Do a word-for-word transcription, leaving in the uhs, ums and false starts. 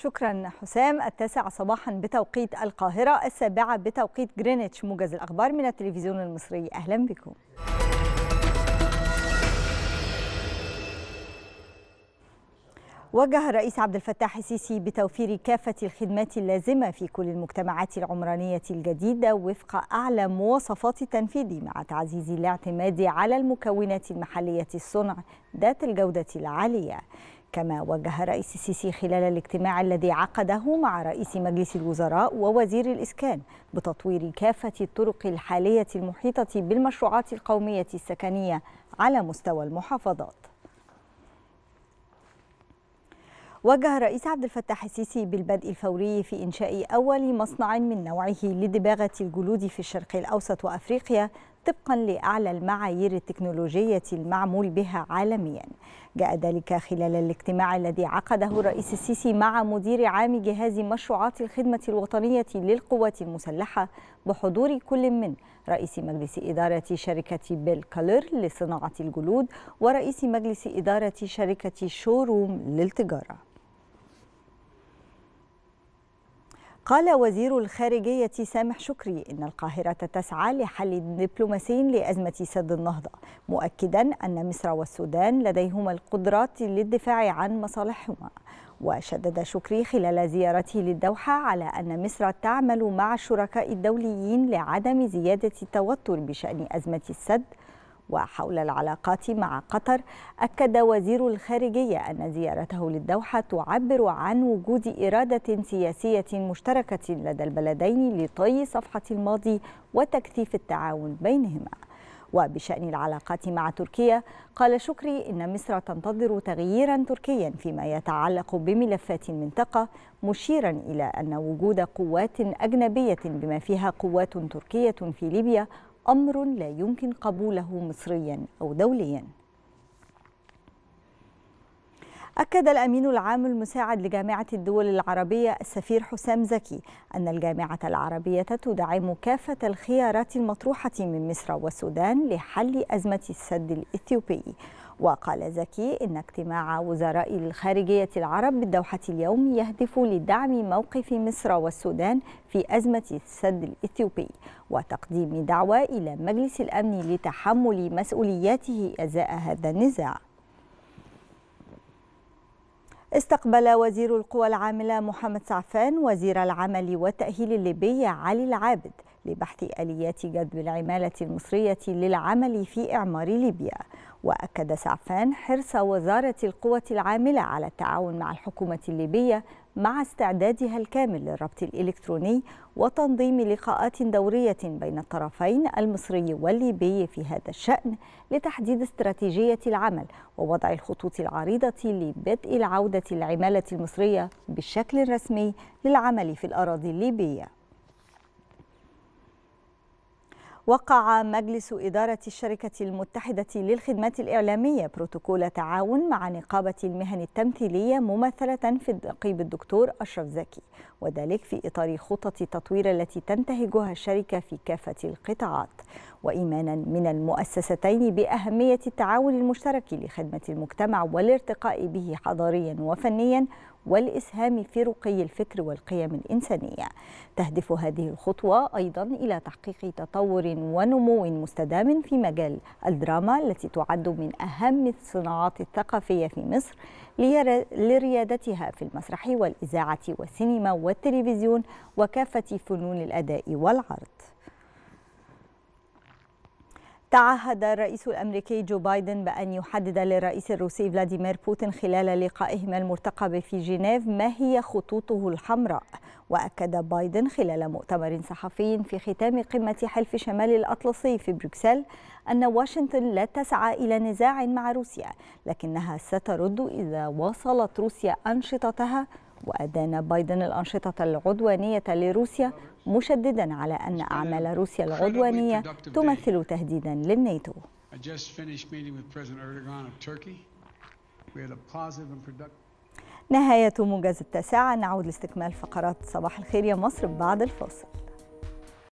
شكرا حسام. التاسعة صباحا بتوقيت القاهرة، السابعة بتوقيت جرينتش، موجز الأخبار من التلفزيون المصري. أهلا بكم. وجه الرئيس عبد الفتاح السيسي بتوفير كافة الخدمات اللازمة في كل المجتمعات العمرانية الجديدة وفق أعلى مواصفات التنفيذ، مع تعزيز الاعتماد على المكونات المحلية الصنع ذات الجودة العالية. كما وجه الرئيس السيسي خلال الاجتماع الذي عقده مع رئيس مجلس الوزراء ووزير الإسكان بتطوير كافة الطرق الحالية المحيطة بالمشروعات القومية السكنية على مستوى المحافظات. وجه الرئيس عبد الفتاح السيسي بالبدء الفوري في إنشاء أول مصنع من نوعه لدباغة الجلود في الشرق الأوسط وأفريقيا، طبقا لأعلى المعايير التكنولوجية المعمول بها عالميا. جاء ذلك خلال الاجتماع الذي عقده الرئيس السيسي مع مدير عام جهاز مشروعات الخدمة الوطنية للقوات المسلحة بحضور كل من رئيس مجلس إدارة شركة بالكالر لصناعة الجلود ورئيس مجلس إدارة شركة شوروم للتجارة. قال وزير الخارجية سامح شكري إن القاهرة تسعى لحل دبلوماسي لأزمة سد النهضة، مؤكدا أن مصر والسودان لديهما القدرات للدفاع عن مصالحهما. وشدد شكري خلال زيارته للدوحة على أن مصر تعمل مع الشركاء الدوليين لعدم زيادة التوتر بشأن أزمة السد. وحول العلاقات مع قطر، أكد وزير الخارجية أن زيارته للدوحة تعبر عن وجود إرادة سياسية مشتركة لدى البلدين لطي صفحة الماضي وتكثيف التعاون بينهما. وبشأن العلاقات مع تركيا، قال شكري إن مصر تنتظر تغييرا تركيا فيما يتعلق بملفات المنطقة، مشيرا إلى أن وجود قوات أجنبية بما فيها قوات تركية في ليبيا أمر لا يمكن قبوله مصريا أو دوليا. أكد الأمين العام المساعد لجامعة الدول العربية السفير حسام زكي أن الجامعة العربية تدعم كافة الخيارات المطروحة من مصر والسودان لحل أزمة السد الإثيوبي. وقال زكي إن اجتماع وزراء الخارجية العرب بالدوحة اليوم يهدف لدعم موقف مصر والسودان في أزمة السد الإثيوبي وتقديم دعوة إلى مجلس الأمن لتحمل مسؤولياته أزاء هذا النزاع. استقبل وزير القوى العاملة محمد سعفان وزير العمل والتأهيل الليبي علي العابد لبحث آليات جذب العمالة المصرية للعمل في إعمار ليبيا. وأكد سعفان حرص وزارة القوى العاملة على التعاون مع الحكومة الليبية مع استعدادها الكامل للربط الإلكتروني وتنظيم لقاءات دورية بين الطرفين المصري والليبي في هذا الشأن لتحديد استراتيجية العمل ووضع الخطوط العريضة لبدء العودة العمالة المصرية بشكل رسمي للعمل في الأراضي الليبية. وقع مجلس إدارة الشركة المتحدة للخدمات الإعلامية بروتوكول تعاون مع نقابة المهن التمثيلية ممثلة في نقيب الدكتور أشرف زكي، وذلك في إطار خطط التطوير التي تنتهجها الشركة في كافة القطاعات. وإيمانا من المؤسستين بأهمية التعاون المشترك لخدمة المجتمع والارتقاء به حضاريا وفنيا والإسهام في رقي الفكر والقيم الإنسانية، تهدف هذه الخطوة أيضا إلى تحقيق تطور ونمو مستدام في مجال الدراما التي تعد من أهم الصناعات الثقافية في مصر لريادتها في المسرح والإذاعة والسينما والتلفزيون وكافة فنون الأداء والعرض. تعهد الرئيس الأمريكي جو بايدن بأن يحدد للرئيس الروسي فلاديمير بوتين خلال لقائهما المرتقب في جنيف ما هي خطوطه الحمراء. وأكد بايدن خلال مؤتمر صحفي في ختام قمة حلف شمال الأطلسي في بروكسل أن واشنطن لا تسعى إلى نزاع مع روسيا، لكنها سترد إذا واصلت روسيا أنشطتها. وأدان بايدن الأنشطة العدوانية لروسيا، مشددا على أن أعمال روسيا العدوانية تمثل تهديدا للناتو. نهاية موجز التاسعة، نعود لاستكمال فقرات صباح الخير يا مصر بعد الفاصل.